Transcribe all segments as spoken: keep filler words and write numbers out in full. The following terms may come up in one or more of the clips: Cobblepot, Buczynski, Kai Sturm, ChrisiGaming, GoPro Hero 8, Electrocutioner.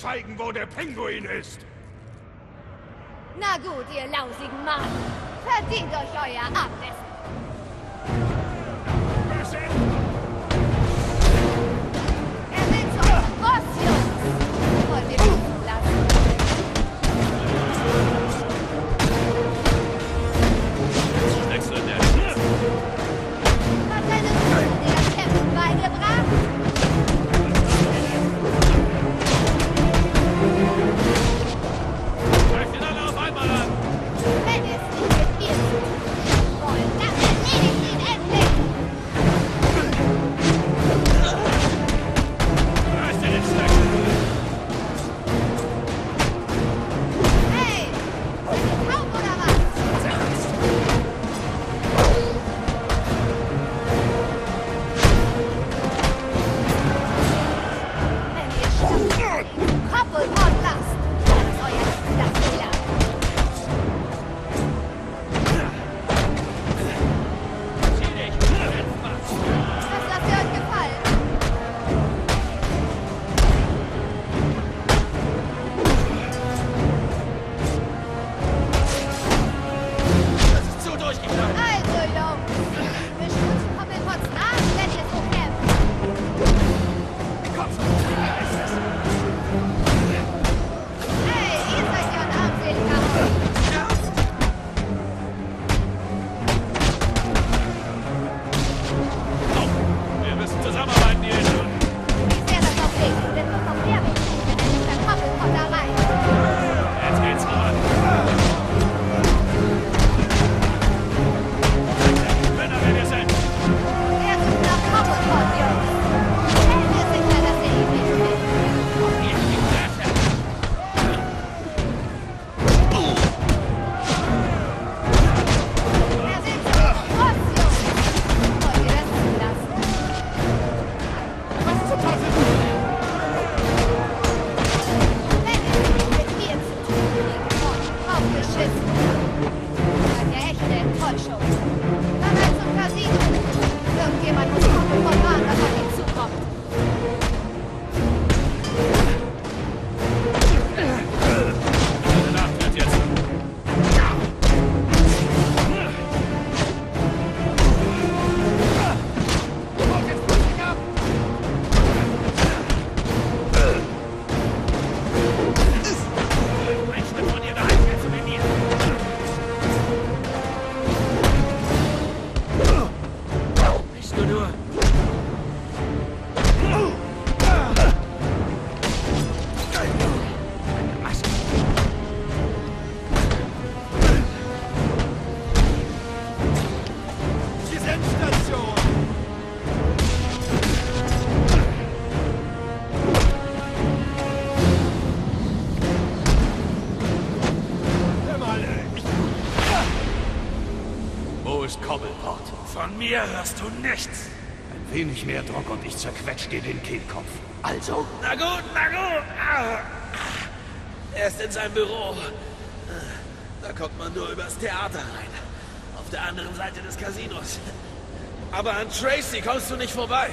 zeigen, wo der Pinguin ist. Na gut, ihr lausigen Mann. Verdient euch euer Abendessen. Er will zu eurem Boss, Jungs. Wollt ihr ihn lassen? Das ist exzellent. Hat deine Freunde das Kämpfen beigebracht? Mir hörst du nichts. Ein wenig mehr Druck und ich zerquetsche dir den Kehlkopf. Also? Na gut, na gut. Er ist in seinem Büro. Da kommt man nur übers Theater rein. Auf der anderen Seite des Casinos. Aber an Tracy kommst du nicht vorbei.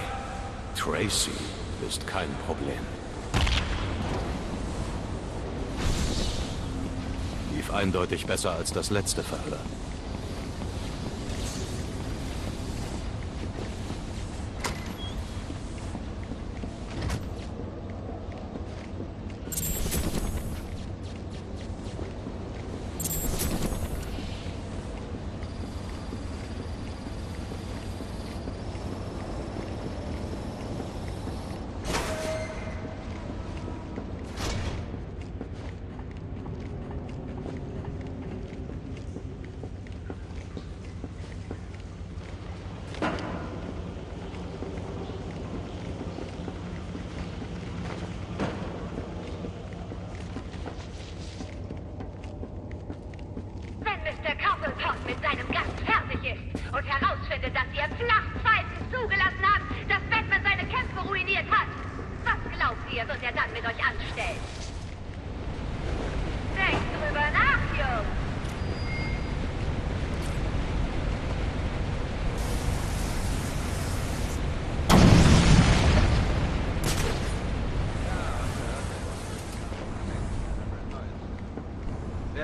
Tracy ist kein Problem. Lief eindeutig besser als das letzte Verhör.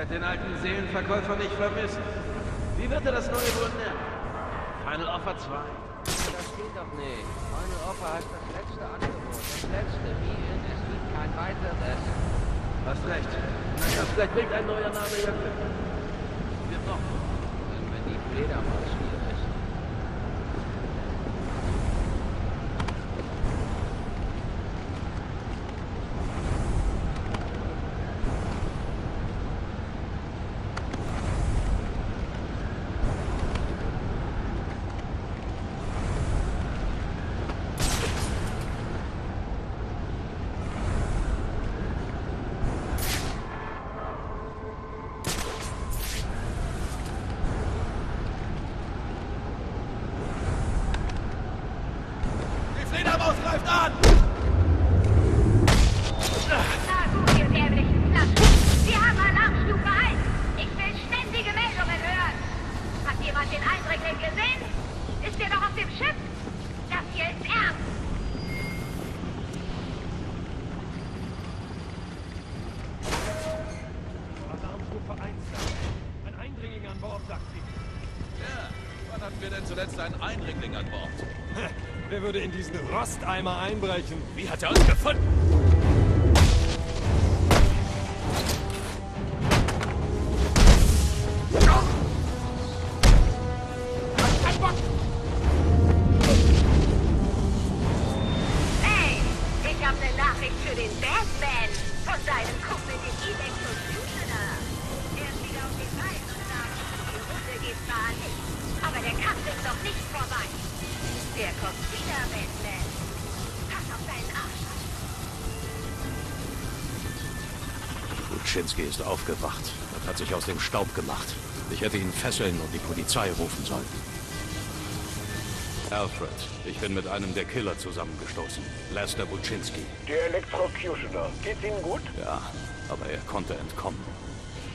hat den alten Seelenverkäufer nicht vermisst. Wie wird er das neue wohl nennen? Final Offer zwei. Das geht doch nicht. Final Offer heißt das letzte Angebot. Das letzte, wie in es gibt kein weiteres. Hast recht. Ja, vielleicht bringt ein neuer Name ja Glück. Wir brauchen, wenn die Fledermaus spielen. Würde in diesen Rosteimer einbrechen. Wie hat er uns gefunden? Buczynski ist aufgewacht und hat sich aus dem Staub gemacht. Ich hätte ihn fesseln und die Polizei rufen sollen. Alfred, ich bin mit einem der Killer zusammengestoßen. Lester Buczynski. Der Electrocutioner. Geht's Ihnen gut? Ja, aber er konnte entkommen.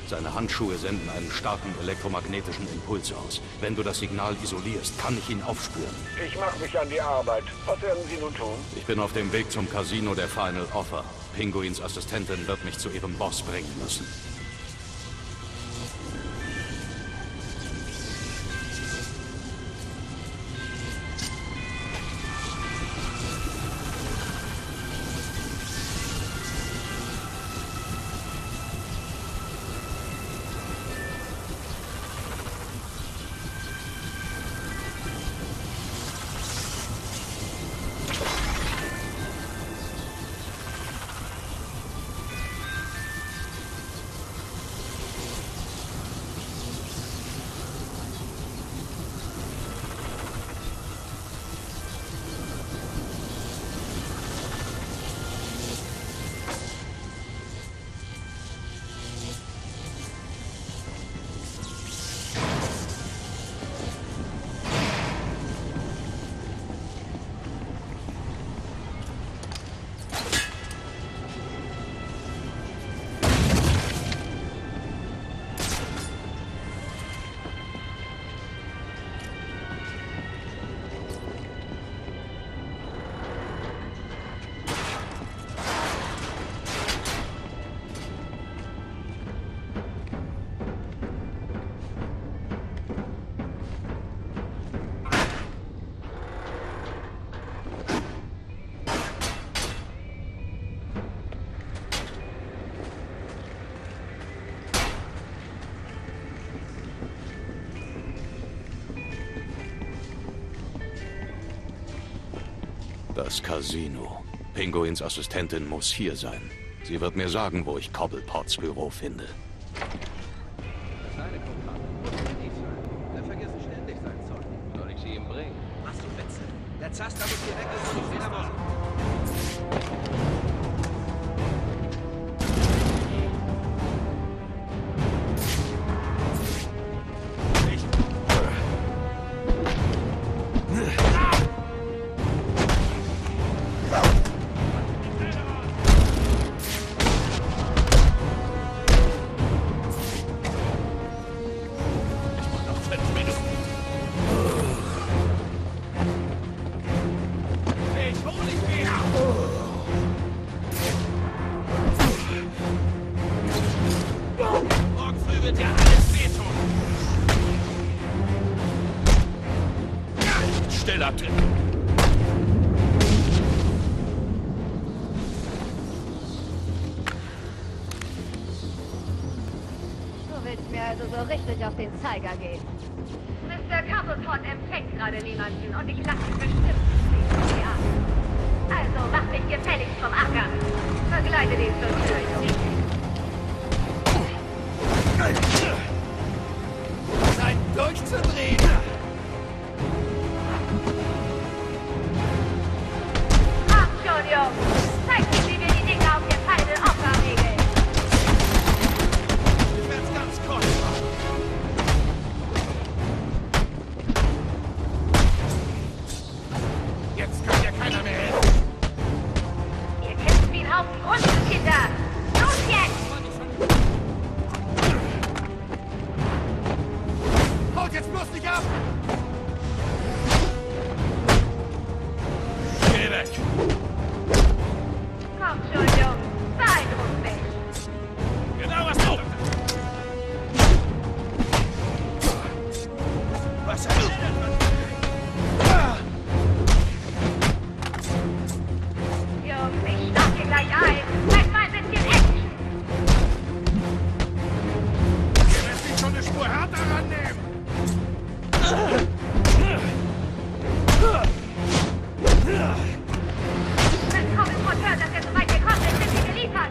Seine Handschuhe senden einen starken elektromagnetischen Impuls aus. Wenn du das Signal isolierst, kann ich ihn aufspüren. Ich mache mich an die Arbeit. Was werden Sie nun tun? Ich bin auf dem Weg zum Casino der Final Offer. Pinguins Assistentin wird mich zu ihrem Boss bringen müssen. Das Casino. Pinguins Assistentin muss hier sein. Sie wird mir sagen, wo ich Cobblepots Büro finde. Ich hole dich wieder! Oh. schneller drin. Du willst mir also so richtig auf den Zeiger gehen. Mister Cobblepot empfängt gerade niemanden und ich lasse ihn bestimmt nicht mehr an. Also mach mich gefälligst vom Acker. Vergleite den zur Zeit durchzudrehen! Komm schon, Jungs! Zeig mir, wie wir die Dinger auf der Palme aufregeln! Ich werd's ganz kurz machen. Jetzt könnt ihr keiner mehr helfen! Ihr kämpft wie ein Haufen Grundstück, Kinder! Los jetzt! Jetzt bloß nicht ab! Geh weg! Komm schon, Jungs! Beeindruck mich! Genau, was du! Was hast du denn? Jungs, ich schlag dir gleich ein! Bleib mal ein bisschen Action! Ihr werdet mich schon eine Spur härter rannehmen! Wenn Cobblepot hört, dass er so weit gekommen ist, sind sie geliefert.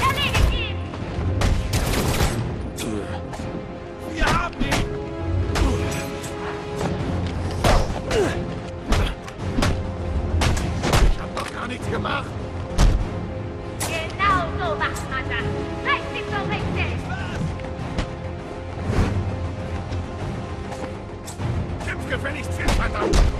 Erledigt ihn! Wir haben ihn! Ich hab doch gar nichts gemacht! Genau so macht man das! Richtig so richtig! Gefälligst jetzt, verdammt!